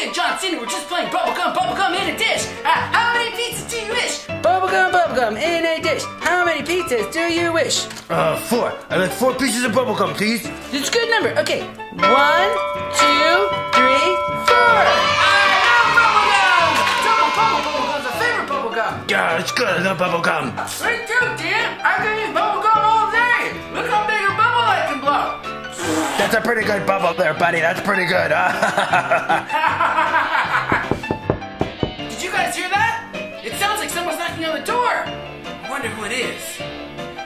me and John Cena were just playing bubblegum, bubblegum in a dish. How many pizzas do you wish? Bubblegum, bubblegum in a dish. How many pizzas do you wish? 4. I'd like 4 pieces of bubblegum, please. It's a good number. Okay. 1, 2, 3, 4. Yeah, it's good. I love bubble gum. Me too, dear. I can eat bubble gum all day. Look how big a bubble I can blow. That's a pretty good bubble there, buddy. That's pretty good. Did you guys hear that? It sounds like someone's knocking on the door. I wonder who it is.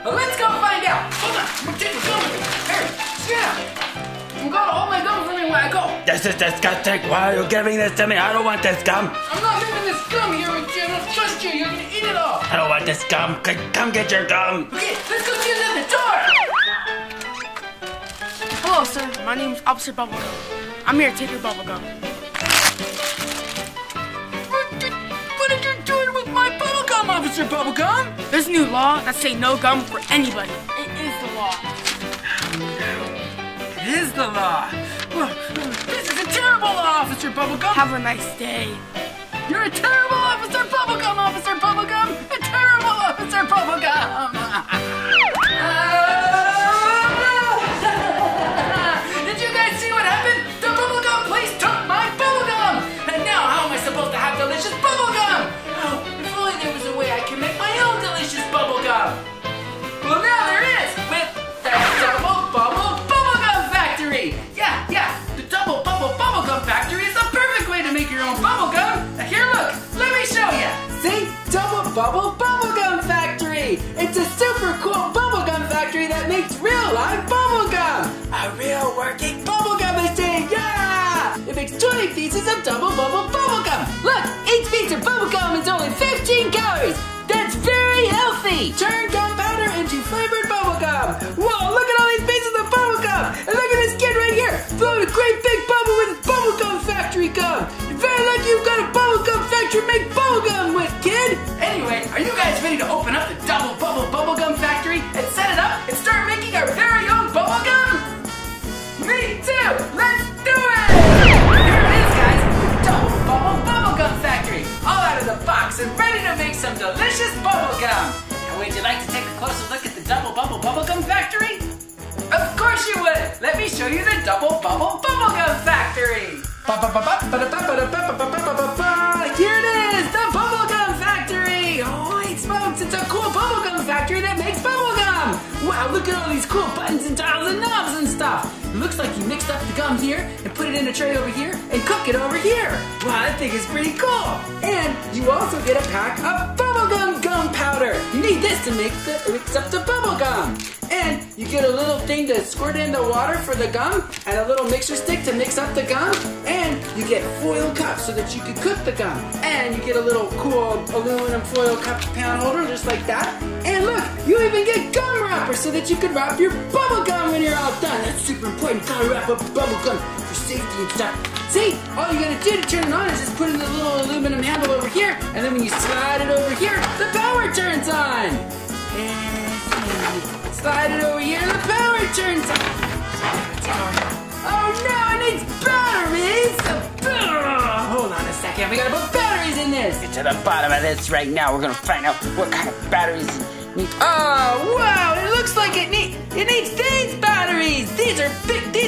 Well, let's go find out. Hold on. I'm going to take the gum with me. Here, sit down. I'm going to hold my gum for me when I go. This is disgusting. Why are you giving this to me? I don't want this gum. I'm not leaving this gum here with you. I don't trust you. You're going to eat it all. I don't want this gum. Come get your gum. Okay, let's go see who's at the door. Hello, sir. My name's Officer Bubblegum. I'm here to take your bubblegum. What are you doing with my bubblegum, Officer Bubblegum? There's a new law that say no gum for anybody. It is the law. It is the law. This is a terrible law, Officer Bubblegum. Have a nice day. You're a terrible Officer Bubblegum, Officer Bubblegum. A terrible Officer Bubblegum. Did you guys see what happened? The bubblegum place took my bubblegum. And now how am I supposed to have delicious bubblegum? Oh, if only there was a way I can make my own delicious bubblegum. Well, now there is with the Dubble Bubble Bubblegum Factory. Yeah, the Dubble Bubble Bubblegum Factory is the perfect way to make your own bubblegum. Here, look, let me show you. See? Dubble Bubble Bubblegum Factory. It's a super cool bubblegum factory that makes real life bubblegum. A real working bubblegum machine, yeah! It makes 20 pieces of Dubble Bubble Bubblegum. Look, each piece of bubblegum is only 15 calories. That's very healthy. Turn gum powder into flavored bubblegum. Whoa, look at all these pieces of bubblegum. And look at this kid right here, blowing a great big bubble with his bubblegum factory gum. Very lucky you've got a bubblegum factory to make bubblegum with, kid! Anyway, are you guys ready to open up the Dubble Bubble Bubblegum Factory and set it up and start making our very own bubblegum? Me too! Let's do it! Here it is, guys, the Dubble Bubble Bubblegum Factory, all out of the box and ready to make some delicious bubblegum. And would you like to take a closer look at the Dubble Bubble Bubblegum Factory? Of course you would! Let me show you the Dubble Bubble Bubblegum Factory! Here it is! The Bubblegum Factory! Holy smokes, it's a cool bubblegum factory that makes bubblegum! Wow, look at all these cool buttons and dials and knobs and stuff! It looks like you mixed up the gum here and put it in a tray over here and cook it over here! Wow, that thing is pretty cool! And you also get a pack of bubblegum gum powder! You need this to mix up the bubblegum! And you get a little thing to squirt in the water for the gum and a little mixer stick to mix up the gum. And you get foil cups so that you can cook the gum. And you get a little cool aluminum foil cup pound holder just like that. And look, you even get gum wrappers so that you can wrap your bubble gum when you're all done. That's super important. Gotta wrap up bubble gum for safety and stuff. See, all you gotta do to turn it on is just put in the little aluminum handle over here. And then when you slide it over here, the power turns on. And slide it over here and the power turns on. Oh no, it needs batteries! Hold on a second, we gotta put batteries in this! Get to the bottom of this right now. We're gonna find out what kind of batteries it needs. Oh wow, it looks like it needs these batteries! These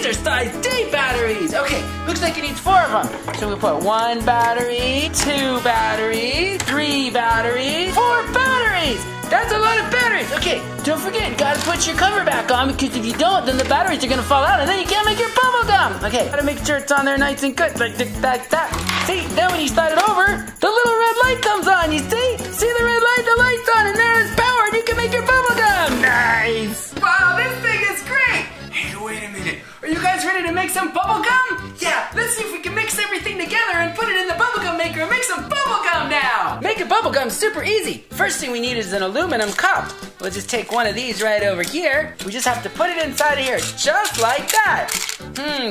are size D batteries! Okay, looks like it needs 4 of them. So we'll put 1 battery, 2 batteries, 3 batteries, 4 batteries! That's a lot of batteries! Okay, don't forget, you gotta put your cover back on because if you don't, then the batteries are gonna fall out and then you can't make your bubble gum! Okay, gotta make sure it's on there nice and good, like that. See, then when you slide it over, the little red light comes on, you see? See the red light? The light's on and there's power and you can make your bubble gum! Nice! Wow, this thing is great! Hey, wait a minute, are you guys ready to make some bubble gum? Yeah, let's see if we can mix everything together and put it in the bubble gum maker and make some bubble gum now! Making bubble gum's super easy. First thing we need is an aluminum cup. We'll just take one of these right over here. We just have to put it inside of here, just like that.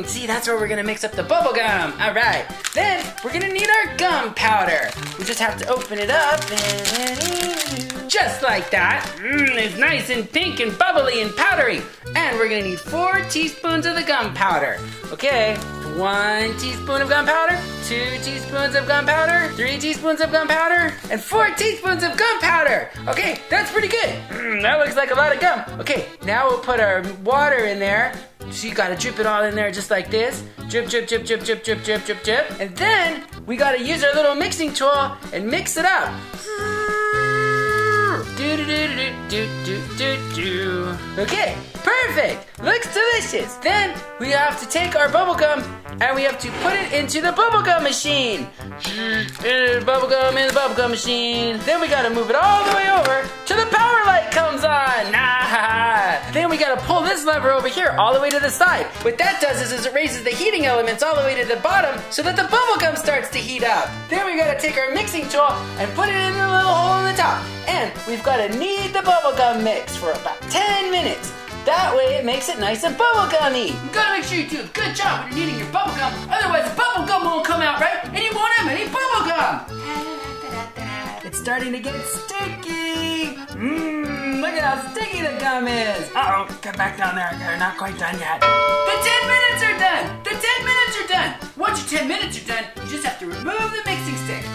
See, that's where we're gonna mix up the bubble gum. All right, then we're gonna need our gum powder. We just have to open it up and just like that. It's nice and pink and bubbly and powdery. And we're gonna need 4 teaspoons of the gum powder. Okay. 1 teaspoon of gunpowder, 2 teaspoons of gunpowder, 3 teaspoons of gunpowder, and 4 teaspoons of gunpowder. Okay, that's pretty good. That looks like a lot of gum. Okay, now we'll put our water in there. So you gotta drip it all in there just like this. Drip, drip, drip, drip, drip, drip, drip, drip, drip. And then we gotta use our little mixing tool and mix it up. Okay, perfect. Looks delicious. Then we have to take our bubble gum and we have to put it into the bubble gum machine. In the bubble gum machine. Then we gotta move it all the way over till the power light comes on. Then we gotta pull this lever over here all the way to the side. What that does is it raises the heating elements all the way to the bottom so that the bubble gum starts to heat up. Then we gotta take our mixing tool and put it in the little hole in the top. And we've gotta knead the bubble gum mix for about 10 minutes. That way it makes it nice and bubblegummy. You gotta make sure you do a good job when you're kneading your bubblegum, otherwise the bubblegum won't come out right and you won't have any bubblegum. It's starting to get sticky. Look at how sticky the gum is. Uh-oh, get back down there. They're not quite done yet. The 10 minutes are done. The 10 minutes are done. Once your 10 minutes are done, you just have to remove the mixing stick.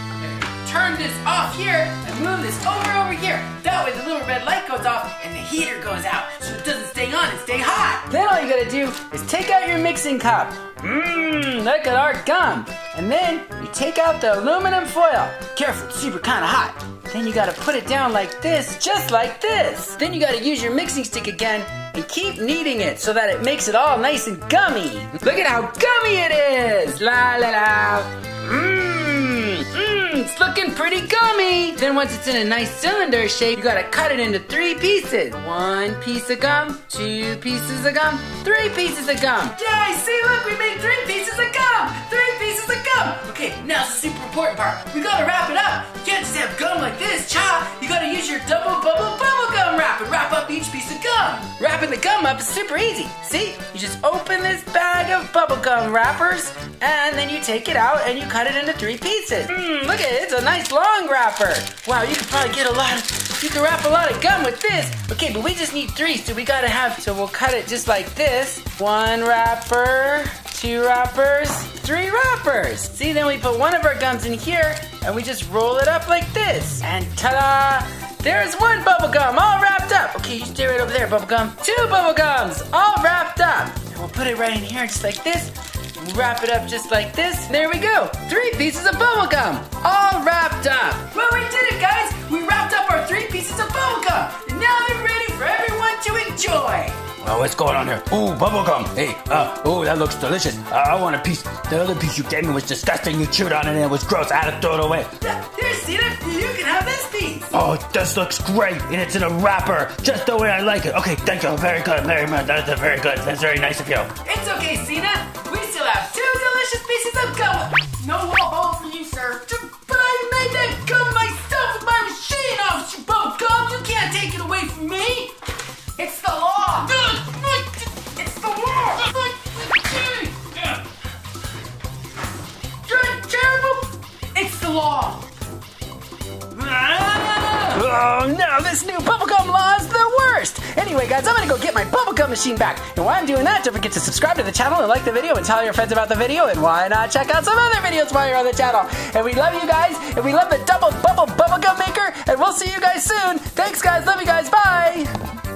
Turn this off here and move this over here. That way the little red light goes off and the heater goes out so it doesn't stay on and stay hot. Then all you gotta do is take out your mixing cup. Look at our gum. And then you take out the aluminum foil. Careful, it's super kinda hot. Then you gotta put it down like this, just like this. Then you gotta use your mixing stick again and keep kneading it so that it makes it all nice and gummy. Look at how gummy it is. La la la. It's looking pretty gummy. Then once it's in a nice cylinder shape, you gotta cut it into 3 pieces. 1 piece of gum, 2 pieces of gum, 3 pieces of gum. Yay, see, look, we made 3 pieces of gum. 3 pieces of gum. Okay, now it's the super important part. We gotta wrap it up. You can't just have gum like this, cha. You gotta use your double bubble bubble gum wrap and wrap up each piece of gum. Wrapping the gum up is super easy. See, you just open this bag of bubble gum wrappers and then you take it out and you cut it into 3 pieces. Look at it, it's a nice long wrapper. Wow, you could probably get a lot of, you can wrap a lot of gum with this. Okay, but we just need 3, so we gotta have, so we'll cut it just like this. 1 wrapper, 2 wrappers, 3 wrappers. See, then we put one of our gums in here and we just roll it up like this. And ta-da! There's 1 bubble gum all wrapped up. Okay, you stay right over there, bubble gum. 2 bubble gums all wrapped up. And we'll put it right in here just like this. Wrap it up just like this. There we go. 3 pieces of bubble gum, all wrapped up. Well, we did it, guys. We wrapped up our 3 pieces of bubble gum. And now they're ready for everyone to enjoy. Well, what's going on here? Ooh, bubble gum. Hey, ooh, that looks delicious. I want a piece. The other piece you gave me was disgusting. You chewed on it and it was gross. I had to throw it away. Here, Cena, you can have this piece. Oh, this looks great, and it's in a wrapper, just the way I like it. Okay, thank you. Very good, very much. That's very good. That's very nice of you. It's okay, Cena. We still have 2 delicious pieces of gum. No wall for you, sir. But I made that gum myself with my machine. Oh, bubble gum, you can't take it away from me. It's the law. It's the law. Terrible. It's the law. Oh no, this new bubblegum law is the worst. Anyway, guys, I'm gonna go get my bubblegum machine back. And while I'm doing that, don't forget to subscribe to the channel and like the video and tell your friends about the video. And why not check out some other videos while you're on the channel. And we love you guys, and we love the Double Bubble Bubblegum Maker. And we'll see you guys soon. Thanks, guys. Love you guys. Bye.